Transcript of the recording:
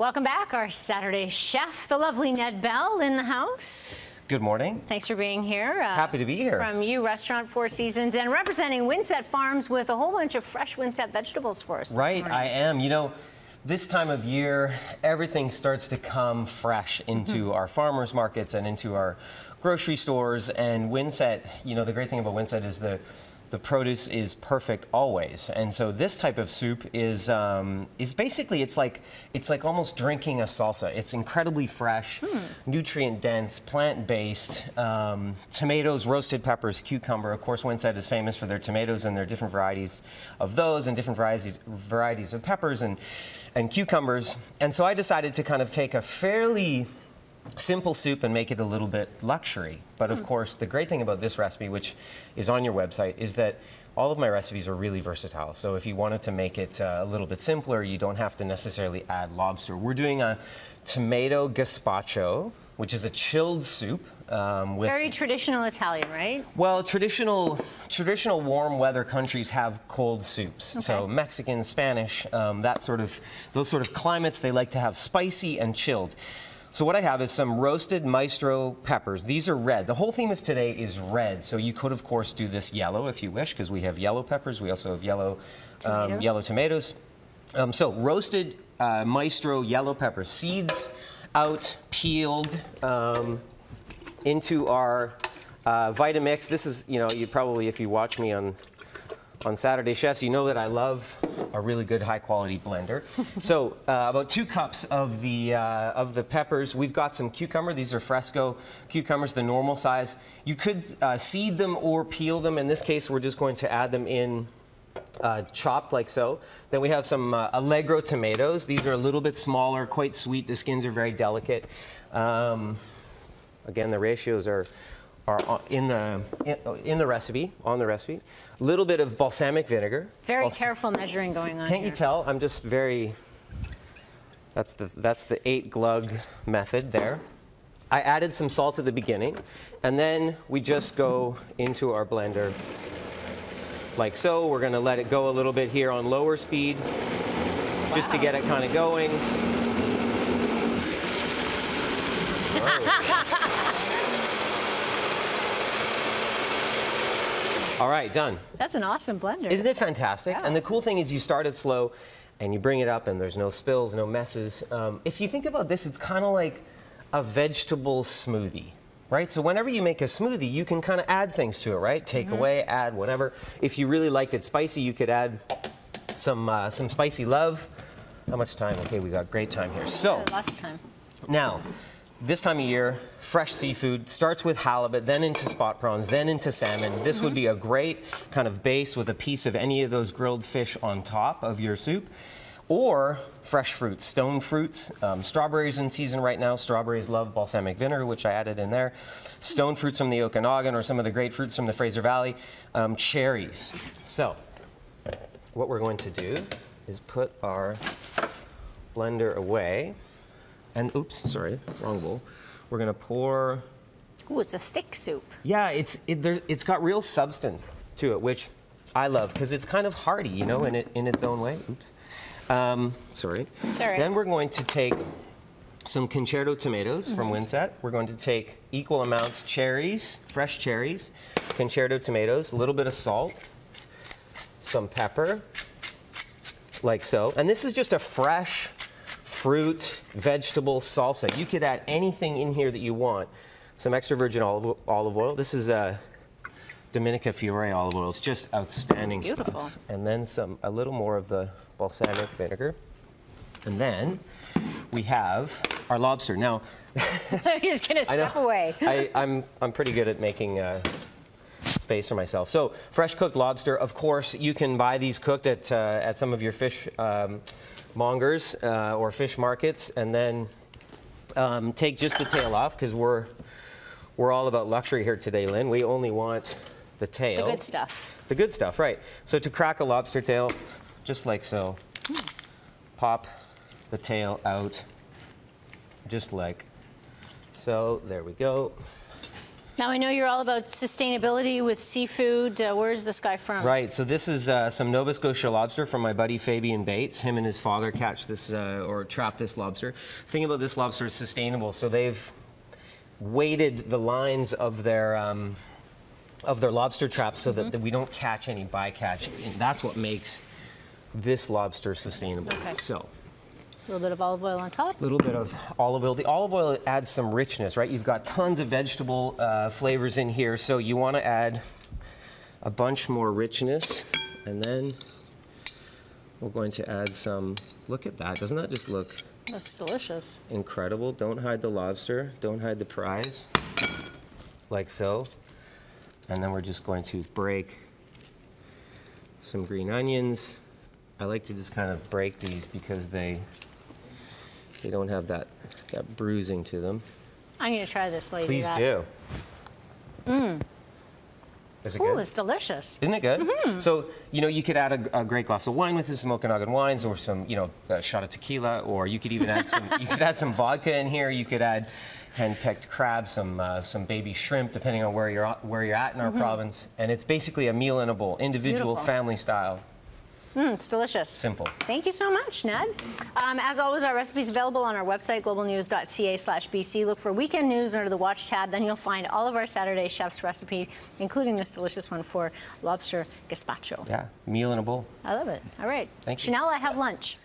Welcome back, our Saturday chef, the lovely Ned Bell in the house. Good morning. Thanks for being here. Happy to be here. From you, Restaurant Four Seasons, and representing Windset Farms with a whole bunch of fresh Windset vegetables for us. Right, I am. You know, this time of year, everything starts to come fresh into our farmers markets and into our grocery stores. And Windset, you know, the great thing about Windset is the produce is perfect always, and so this type of soup is basically it's like almost drinking a salsa. It's incredibly fresh, nutrient dense, plant based. Tomatoes, roasted peppers, cucumber. Of course, Windset is famous for their tomatoes and their different varieties of those, and different varieties of peppers and cucumbers. And so I decided to kind of take a fairly simple soup and make it a little bit luxury. But of course, the great thing about this recipe, which is on your website, is that all of my recipes are really versatile. So if you wanted to make it a little bit simpler, you don't have to necessarily add lobster. We're doing a tomato gazpacho, which is a chilled soup. With very traditional Italian, right? Well, traditional warm weather countries have cold soups. Okay. So Mexican, Spanish, those sort of climates, they like to have spicy and chilled. So what I have is some roasted maestro peppers. These are red. The whole theme of today is red. So you could, of course, do this yellow if you wish, because we have yellow peppers. We also have yellow tomatoes. So roasted maestro yellow peppers, seeds out, peeled into our Vitamix. This is, you know, you probably, if you watch me on Saturday Chefs, you know that I love a really good high-quality blender. So about 2 cups of the peppers. We've got some cucumber. These are fresco cucumbers, the normal size. You could seed them or peel them. In this case, we're just going to add them in chopped like so. Then we have some Allegro tomatoes. These are a little bit smaller, quite sweet. The skins are very delicate. Again, the ratios are in the recipe, on the recipe. A little bit of balsamic vinegar. Very careful measuring going on. Can't you tell? I'm just very. That's the 8 glug method there. I added some salt at the beginning, and then we just go into our blender like so. We're going to let it go a little bit here on lower speed, just to get it kind of going. All right, done. That's an awesome blender. Isn't it fantastic? Yeah. And the cool thing is you start it slow and you bring it up and there's no spills, no messes. If you think about this, it's kind of like a vegetable smoothie, right? So whenever you make a smoothie, you can kind of add things to it, right? Take away, add whatever. If you really liked it spicy, you could add some spicy love. How much time? Okay, we got great time here. So lots of time. Now, this time of year, fresh seafood starts with halibut, then into spot prawns, then into salmon. This would be a great kind of base with a piece of any of those grilled fish on top of your soup. Or fresh fruits, stone fruits, strawberries in season right now. Strawberries love balsamic vinegar, which I added in there. Stone fruits from the Okanagan or some of the grapefruits from the Fraser Valley. Cherries. So what we're going to do is put our blender away. And oops, sorry, wrong bowl. We're gonna pour. Ooh, it's a thick soup. Yeah, it's got real substance to it, which I love because it's kind of hearty, you know, in its own way. Oops, sorry. It's all right. Then we're going to take some Concerto tomatoes from Windset. We're going to take equal amounts cherries, fresh cherries, Concerto tomatoes, a little bit of salt, some pepper, like so. And this is just a fresh fruit, vegetable, salsa. You could add anything in here that you want. Some extra virgin olive oil. This is Dominica Fiore olive oil. It's just outstanding stuff. And then a little more of the balsamic vinegar. And then we have our lobster. Now, he's gonna step away. I'm pretty good at making space for myself. So fresh cooked lobster. Of course, you can buy these cooked at some of your fish mongers or fish markets, and then take just the tail off because we're all about luxury here today, Lynn. We only want the tail. The good stuff. The good stuff, right? So to crack a lobster tail, just like so, pop the tail out, just like so. There we go. Now I know you're all about sustainability with seafood. Where's this guy from? Right, so this is some Nova Scotia lobster from my buddy Fabian Bates. Him and his father catch this or trap this lobster. The thing about this lobster is sustainable, so they've weighted the lines of their lobster traps so that we don't catch any bycatch, and that's what makes this lobster sustainable. Okay. So a little bit of olive oil on top. A little bit of olive oil. The olive oil adds some richness, right? You've got tons of vegetable flavors in here, so you want to add a bunch more richness, and then we're going to add some. Look at that! Doesn't that just look? Looks delicious. Incredible! Don't hide the lobster. Don't hide the prize. Like so, and then we're just going to break some green onions. I like to just kind of break these because they don't have that bruising to them. I'm going to try this while you do that. Please do. Mmm. Is it good? Ooh, it's delicious. Isn't it good? Mm-hmm. So, you know, you could add a great glass of wine with this, some Okanagan wines, or some, you know, a shot of tequila, or you could even add some, you could add some vodka in here. You could add hand-pecked crab, some baby shrimp, depending on where you're at in our province. And it's basically a meal in a bowl, individual, family style. Mm, it's delicious. Simple. Thank you so much, Ned. As always, our recipe is available on our website, globalnews.ca/BC. Look for weekend news under the watch tab. Then you'll find all of our Saturday chef's recipes, including this delicious one for lobster gazpacho. Yeah, meal in a bowl. I love it. All right. Thank you. Chanel, I have lunch.